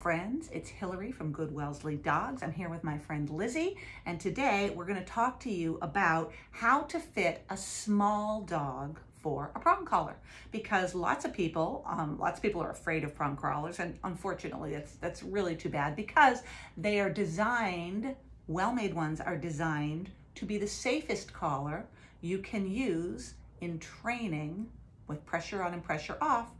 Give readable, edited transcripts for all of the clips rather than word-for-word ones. Friends, it's Hillary from Good Wellesley Dogs. I'm here with my friend Lizzie, and today we're going to talk to you about how to fit a small dog for a prong collar, because lots of people are afraid of prong collars, and unfortunately that's really too bad, because they are designed, well-made ones are designed to be the safest collar you can use in training with pressure on and pressure off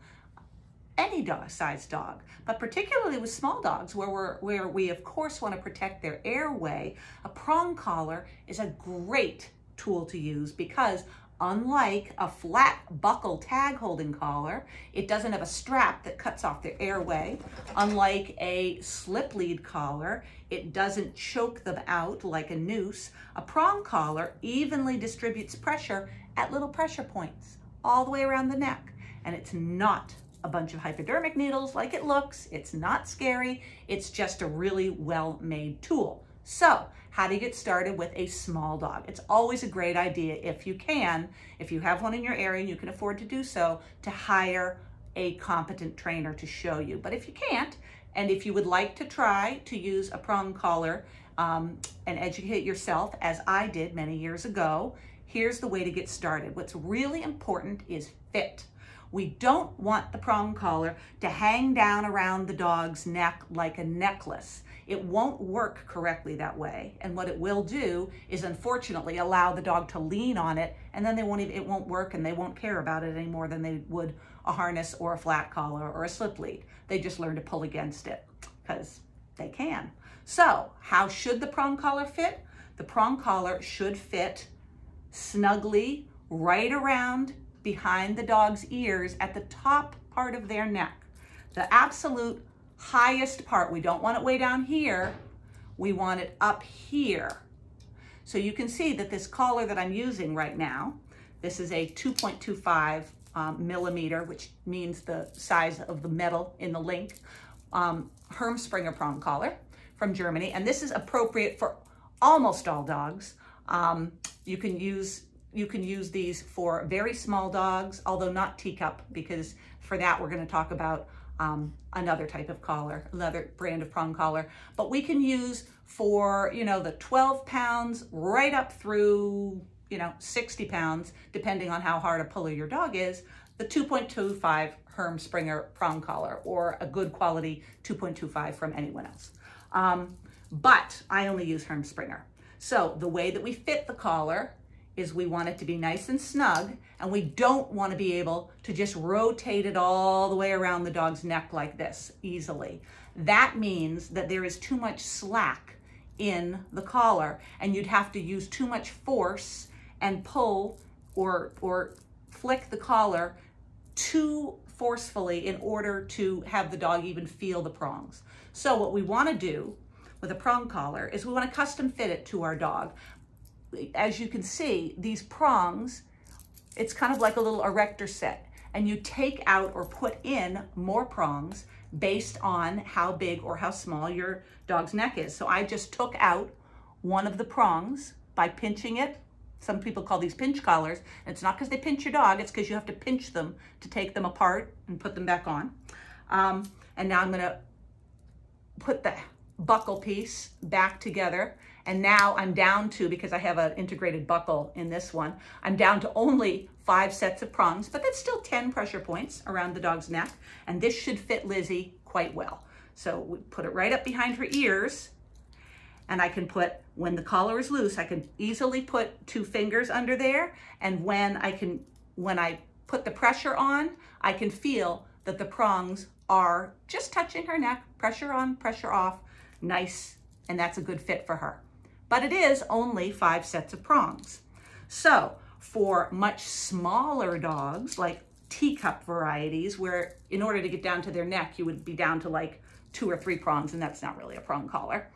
any dog size dog, but particularly with small dogs where we of course want to protect their airway. A prong collar is a great tool to use because unlike a flat buckle tag holding collar, it doesn't have a strap that cuts off the airway. Unlike a slip lead collar, it doesn't choke them out like a noose. A prong collar evenly distributes pressure at little pressure points all the way around the neck, and it's not a bunch of hypodermic needles like it looks. It's not scary. It's just a really well-made tool. So how to get started with a small dog. It's always a great idea if you have one in your area and you can afford to do so, to hire a competent trainer to show you. But if you can't, and if you would like to try to use a prong collar and educate yourself as I did many years ago, here's the way to get started. What's really important is fit. We don't want the prong collar to hang down around the dog's neck like a necklace. It won't work correctly that way. And what it will do is, unfortunately, allow the dog to lean on it, and then it won't work, and they won't care about it any more than they would a harness or a flat collar or a slip lead. They just learn to pull against it because they can. So how should the prong collar fit? The prong collar should fit snugly right around behind the dog's ears at the top part of their neck. The absolute highest part. We don't want it way down here. We want it up here. So you can see that this collar that I'm using right now, this is a 2.25 millimeter, which means the size of the metal in the link, Herm Springer prong collar from Germany. And this is appropriate for almost all dogs. You can use these for very small dogs, although not teacup, because for that we're going to talk about another type of collar, another brand of prong collar. But we can use for, you know, the 12 pounds right up through, you know, 60 pounds, depending on how hard a puller your dog is, the 2.25 Herm Springer prong collar, or a good quality 2.25 from anyone else. But I only use Herm Springer. So the way that we fit the collar is we want it to be nice and snug, and we don't want to be able to just rotate it all the way around the dog's neck like this easily. That means that there is too much slack in the collar, and you'd have to use too much force and pull or flick the collar too forcefully in order to have the dog even feel the prongs. So what we want to do with a prong collar is we want to custom fit it to our dog. As you can see, these prongs, it's kind of like a little erector set, and you take out or put in more prongs based on how big or how small your dog's neck is. So I just took out one of the prongs by pinching it. Some people call these pinch collars, and it's not because they pinch your dog, it's because you have to pinch them to take them apart and put them back on. And now I'm going to put the buckle piece back together. And now I'm down to, because I have an integrated buckle in this one, I'm down to only 5 sets of prongs, but that's still 10 pressure points around the dog's neck. And this should fit Lizzie quite well. So we put it right up behind her ears, and I can put, when the collar is loose, I can easily put 2 fingers under there. And when I put the pressure on, I can feel that the prongs are just touching her neck, pressure on, pressure off, nice. And that's a good fit for her. But it is only 5 sets of prongs. So for much smaller dogs, like teacup varieties, where in order to get down to their neck, you would be down to like 2 or 3 prongs, and that's not really a prong collar.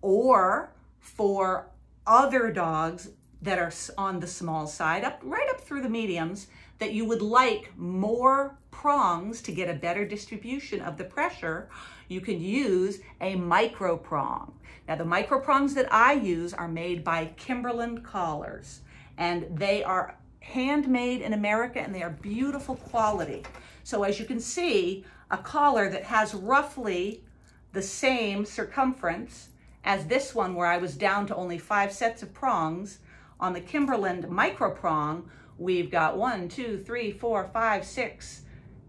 Or for other dogs that are on the small side, right up through the mediums, that you would like more prongs to get a better distribution of the pressure, you can use a micro prong. Now, the micro prongs that I use are made by Kimberland collars, and they are handmade in America, and they are beautiful quality. So as you can see, a collar that has roughly the same circumference as this one where I was down to only 5 sets of prongs. On the Kimberland micro prong, we've got 1, 2, 3, 4, 5, 6.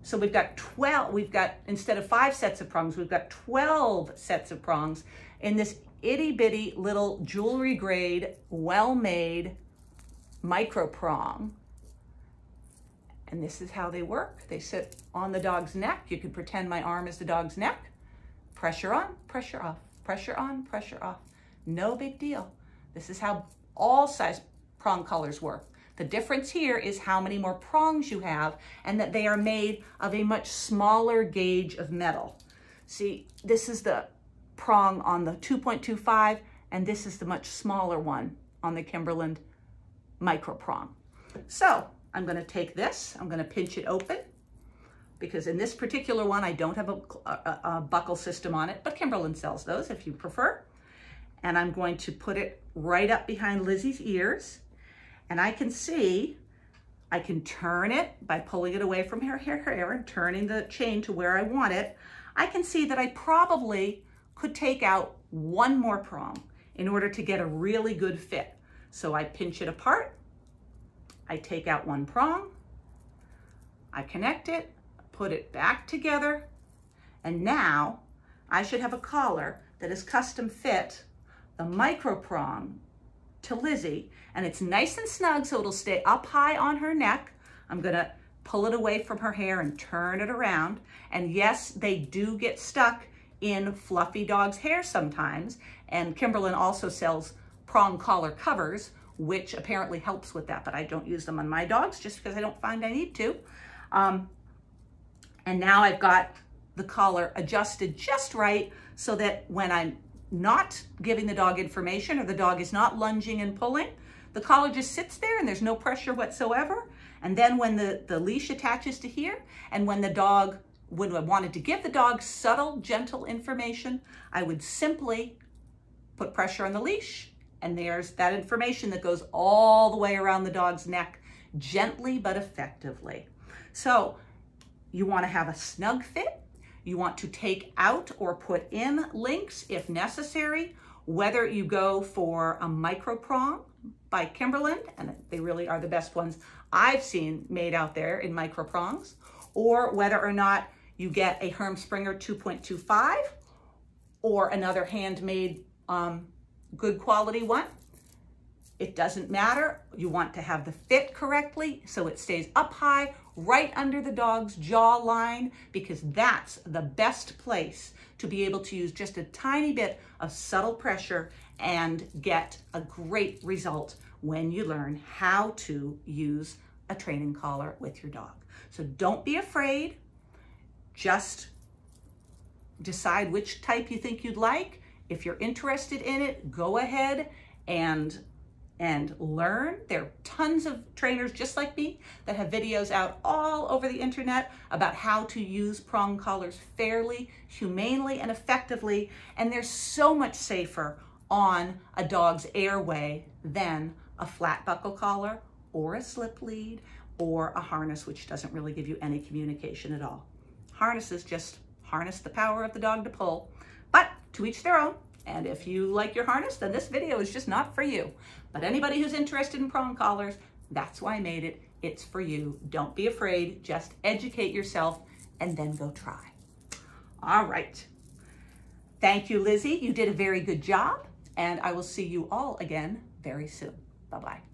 So we've got 12, instead of 5 sets of prongs, we've got 12 sets of prongs in this itty bitty little jewelry grade, well-made micro prong. And this is how they work. They sit on the dog's neck. You could pretend my arm is the dog's neck. Pressure on, pressure off, pressure on, pressure off. No big deal. This is how all size prong collars work. The difference here is how many more prongs you have and that they are made of a much smaller gauge of metal. See, this is the prong on the 2.25 and this is the much smaller one on the Kimberland micro prong. So I'm going to take this, I'm going to pinch it open because in this particular one, I don't have a buckle system on it, but Kimberland sells those if you prefer. And I'm going to put it right up behind Lizzie's ears. And I can see, I can turn it by pulling it away from her hair and turning the chain to where I want it. I can see that I probably could take out one more prong in order to get a really good fit. So I pinch it apart, I take out one prong, I connect it, put it back together, and now I should have a collar that is custom fit the micro prong to Lizzie, and it's nice and snug so it'll stay up high on her neck. I'm gonna pull it away from her hair and turn it around. And yes, they do get stuck in fluffy dog's hair sometimes, and Kimberland also sells prong collar covers, which apparently helps with that, but I don't use them on my dogs just because I don't find I need to. And now I've got the collar adjusted just right so that when I'm not giving the dog information or the dog is not lunging and pulling, the collar just sits there and there's no pressure whatsoever. And then when the leash attaches to here and when I wanted to give the dog subtle, gentle information, I would simply put pressure on the leash and there's that information that goes all the way around the dog's neck, gently but effectively. So you want to have a snug fit. You want to take out or put in links if necessary, whether you go for a micro prong by Kimberland, and they really are the best ones I've seen made out there in micro prongs, or whether or not you get a Herm Springer 2.25 or another handmade good quality one. It doesn't matter. You want to have the fit correctly so it stays up high, right under the dog's jawline, because that's the best place to be able to use just a tiny bit of subtle pressure and get a great result when you learn how to use a training collar with your dog. So don't be afraid. Just decide which type you think you'd like. If you're interested in it, go ahead and learn. There are tons of trainers just like me that have videos out all over the internet about how to use prong collars fairly, humanely, and effectively, and they're so much safer on a dog's airway than a flat buckle collar or a slip lead or a harness, which doesn't really give you any communication at all. Harnesses just harness the power of the dog to pull, but to each their own. And if you like your harness, then this video is just not for you. But anybody who's interested in prong collars, that's why I made it. It's for you. Don't be afraid. Just educate yourself and then go try. All right. Thank you, Lizzie. You did a very good job. And I will see you all again very soon. Bye-bye.